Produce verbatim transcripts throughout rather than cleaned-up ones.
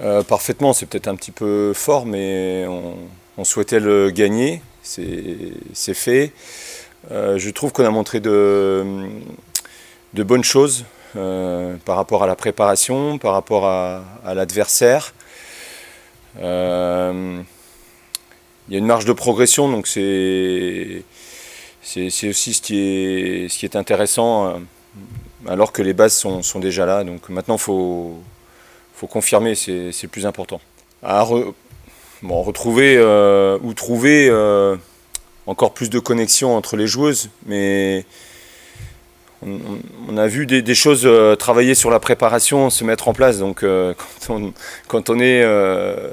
Euh, parfaitement, c'est peut-être un petit peu fort, mais on, on souhaitait le gagner, c'est fait. Euh, je trouve qu'on a montré de, de bonnes choses euh, par rapport à la préparation, par rapport à, à l'adversaire. Euh, il y a une marge de progression, donc c'est aussi ce qui est, ce qui est intéressant, alors que les bases sont, sont déjà là. Donc maintenant, il faut, faut confirmer, c'est le plus important. À re, bon, retrouver euh, ou trouver euh, encore plus de connexion entre les joueuses, mais on, on, on a vu des, des choses, euh, travailler sur la préparation, se mettre en place. Donc euh, quand, on, quand on est euh,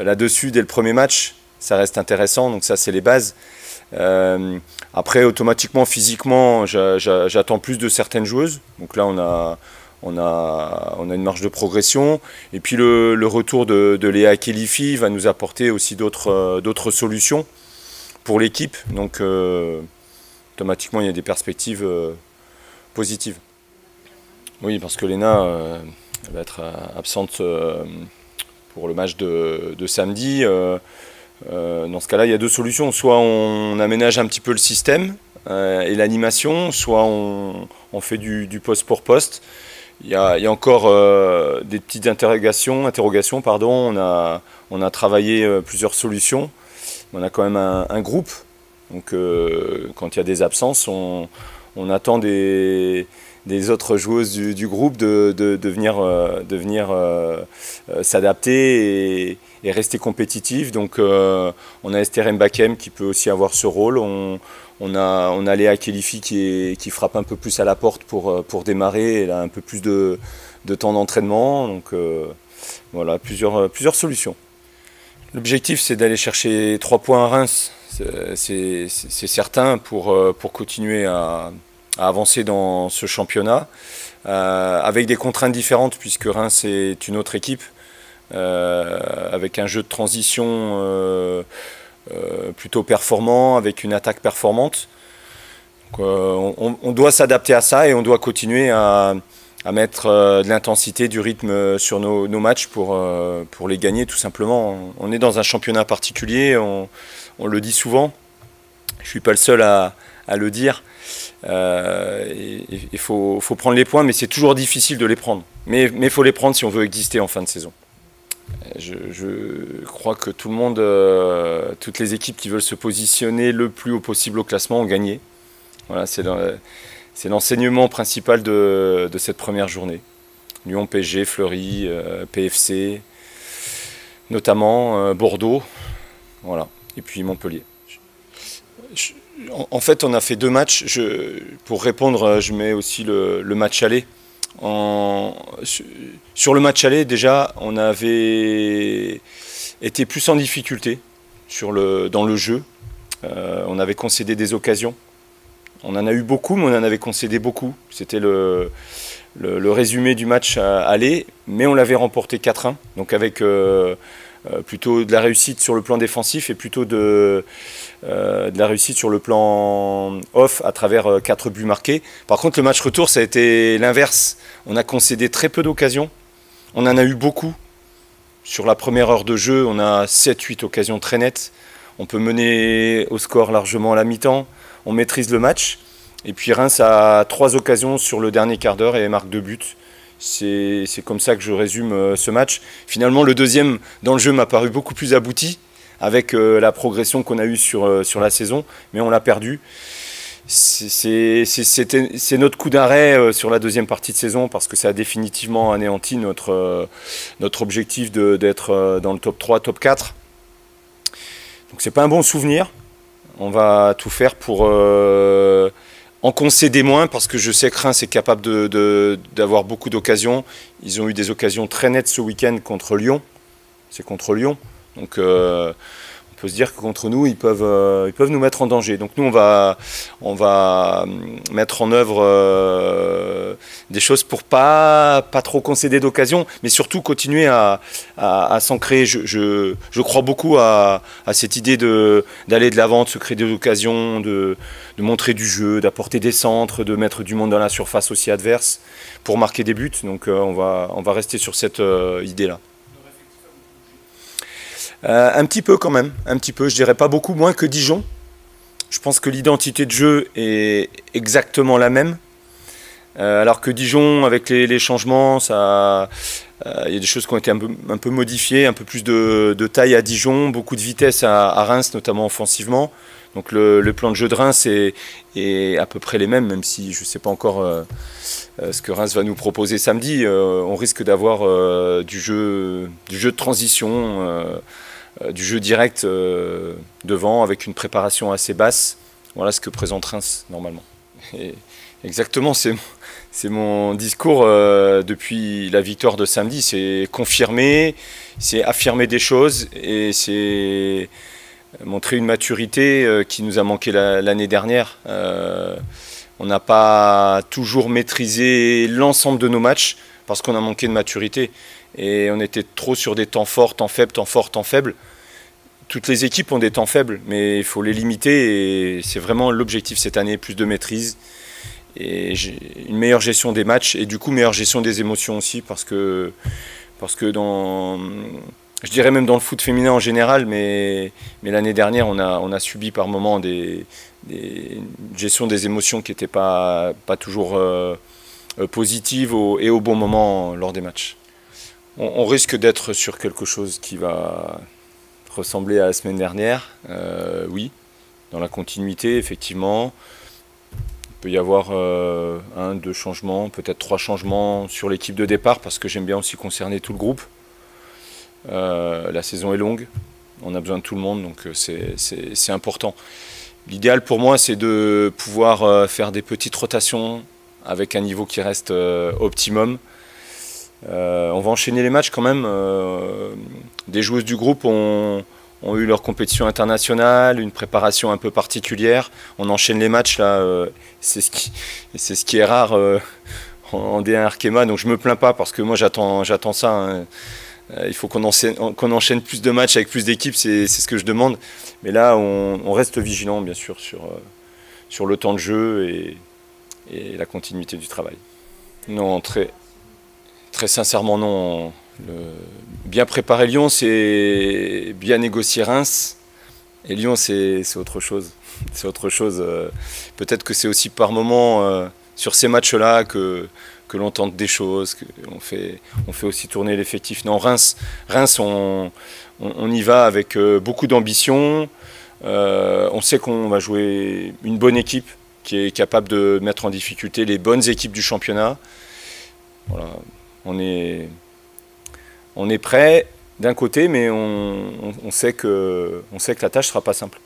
là-dessus dès le premier match, ça reste intéressant, donc ça c'est les bases. Euh, après, automatiquement, physiquement, j'attends plus de certaines joueuses, donc là on a, on a, on a une marge de progression. Et puis le, le retour de, de Léa Kélifi va nous apporter aussi d'autres d'autres solutions pour l'équipe, donc euh, automatiquement il y a des perspectives euh, positives. Oui, parce que Léna euh, elle va être absente euh, pour le match de, de samedi. Euh, Euh, dans ce cas-là, il y a deux solutions. Soit on aménage un petit peu le système euh, et l'animation, soit on, on fait du, du poste pour poste. Il y a, il y a encore euh, des petites interrogations. interrogations pardon. On, a, on a travaillé euh, plusieurs solutions. On a quand même un, un groupe. Donc euh, quand il y a des absences, on, on attend des, des autres joueuses du, du groupe de, de, de venir, euh, de venir euh, euh, s'adapter et et rester compétitif. Donc euh, on a Esther Mbakem qui peut aussi avoir ce rôle, on, on, a, on a Léa Kélifi qui, qui frappe un peu plus à la porte pour, pour démarrer, elle a un peu plus de, de temps d'entraînement, donc euh, voilà, plusieurs, plusieurs solutions. L'objectif, c'est d'aller chercher trois points à Reims, c'est certain, pour, pour continuer à, à avancer dans ce championnat, euh, avec des contraintes différentes puisque Reims est une autre équipe, Euh, avec un jeu de transition euh, euh, plutôt performant, avec une attaque performante. Donc, euh, on, on doit s'adapter à ça et on doit continuer à, à mettre euh, de l'intensité, du rythme sur nos, nos matchs pour, euh, pour les gagner, tout simplement. On est dans un championnat particulier, on, on le dit souvent, je ne suis pas le seul à, à le dire. Euh, il faut, faut prendre les points, mais c'est toujours difficile de les prendre. Mais il faut les prendre si on veut exister en fin de saison. Je, je crois que tout le monde, euh, toutes les équipes qui veulent se positionner le plus haut possible au classement ont gagné. Voilà, c'est l'enseignement principal de, de cette première journée. Lyon, P S G, Fleury, euh, P F C, notamment euh, Bordeaux, voilà, et puis Montpellier. Je, je, en, en fait, on a fait deux matchs. Je, pour répondre, je mets aussi le, le match aller. En, sur le match aller, déjà, on avait été plus en difficulté sur le, dans le jeu. Euh, on avait concédé des occasions. On en a eu beaucoup, mais on en avait concédé beaucoup. C'était le, le, le résumé du match aller, mais on l'avait remporté quatre un. Donc avec euh, plutôt de la réussite sur le plan défensif et plutôt de, euh, de la réussite sur le plan off à travers quatre buts marqués. Par contre, le match retour, ça a été l'inverse. On a concédé très peu d'occasions. On en a eu beaucoup. Sur la première heure de jeu, on a sept huit occasions très nettes. On peut mener au score largement à la mi-temps. On maîtrise le match. Et puis Reims a trois occasions sur le dernier quart d'heure et marque deux buts. C'est comme ça que je résume ce match. Finalement, le deuxième dans le jeu m'a paru beaucoup plus abouti, avec la progression qu'on a eue sur, sur la saison, mais on l'a perdu. C'est notre coup d'arrêt sur la deuxième partie de saison, parce que ça a définitivement anéanti notre, notre objectif d'être dans le top trois, top quatre. Donc c'est pas un bon souvenir. On va tout faire pour... Euh, en concéder moins, parce que je sais que Reims est capable d'avoir beaucoup d'occasions. Ils ont eu des occasions très nettes ce week-end contre Lyon. C'est contre Lyon. Donc euh, on peut se dire que contre nous, ils peuvent, euh, ils peuvent nous mettre en danger. Donc nous, on va, on va mettre en œuvre euh, des choses pour pas, pas trop concéder d'occasions, mais surtout continuer à, à, à s'ancrer. Je, je, je crois beaucoup à, à cette idée d'aller de l'avant, de se créer des occasions, de... de montrer du jeu, d'apporter des centres, de mettre du monde dans la surface aussi adverse pour marquer des buts. Donc euh, on va, on va rester sur cette euh, idée-là. Euh, un petit peu quand même, un petit peu, je dirais pas beaucoup, moins que Dijon. Je pense que l'identité de jeu est exactement la même. Euh, alors que Dijon, avec les, les changements, ça, euh, y a des choses qui ont été un peu, un peu modifiées, un peu plus de, de taille à Dijon, beaucoup de vitesse à, à Reims, notamment offensivement. Donc le, le plan de jeu de Reims est, est à peu près les mêmes, même si je ne sais pas encore euh, ce que Reims va nous proposer samedi. Euh, on risque d'avoir euh, du, jeu, du jeu de transition, euh, euh, du jeu direct euh, devant, avec une préparation assez basse. Voilà ce que présente Reims normalement. Et exactement, c'est mon discours euh, depuis la victoire de samedi. C'est confirmer, c'est affirmer des choses et c'est montrer une maturité euh, qui nous a manqué l'année dernière. Euh, on n'a pas toujours maîtrisé l'ensemble de nos matchs parce qu'on a manqué de maturité. Et on était trop sur des temps forts, temps faibles, temps forts, temps faibles. Toutes les équipes ont des temps faibles, mais il faut les limiter. Et c'est vraiment l'objectif cette année, plus de maîtrise. Et une meilleure gestion des matchs et du coup meilleure gestion des émotions aussi parce que, parce que dans, je dirais même dans le foot féminin en général, mais, mais l'année dernière on a, on a subi par moments des, des gestion des émotions qui n'étaient pas, pas toujours euh, positives au, et au bon moment lors des matchs. On, on risque d'être sur quelque chose qui va ressembler à la semaine dernière, euh, oui, dans la continuité effectivement. Il peut y avoir euh, un, deux changements, peut-être trois changements sur l'équipe de départ parce que j'aime bien aussi concerner tout le groupe. Euh, la saison est longue, on a besoin de tout le monde, donc c'est important. L'idéal pour moi, c'est de pouvoir euh, faire des petites rotations avec un niveau qui reste euh, optimum. Euh, on va enchaîner les matchs quand même. Euh, des joueuses du groupe ont... ont eu leur compétition internationale, une préparation un peu particulière. On enchaîne les matchs, là, euh, c'est ce qui, c'est ce qui est rare euh, en, en D un Arkema, donc je ne me plains pas parce que moi j'attends ça. Hein. Il faut qu'on enchaîne, qu'on enchaîne plus de matchs avec plus d'équipes, c'est ce que je demande. Mais là, on, on reste vigilant, bien sûr, sur, euh, sur le temps de jeu et, et la continuité du travail. Non, très, très sincèrement, non. On, Le... bien préparer Lyon, c'est bien négocier Reims. Et Lyon, c'est autre chose. C'est autre chose. Peut-être que c'est aussi par moment, euh, sur ces matchs-là, que, que l'on tente des choses, qu'on fait, on fait aussi tourner l'effectif. Non, Reims, Reims on, on, on y va avec euh, beaucoup d'ambition. Euh, on sait qu'on va jouer une bonne équipe qui est capable de mettre en difficulté les bonnes équipes du championnat. Voilà, on est... On est prêt d'un côté, mais on, on, on sait que, on sait que la tâche ne sera pas simple.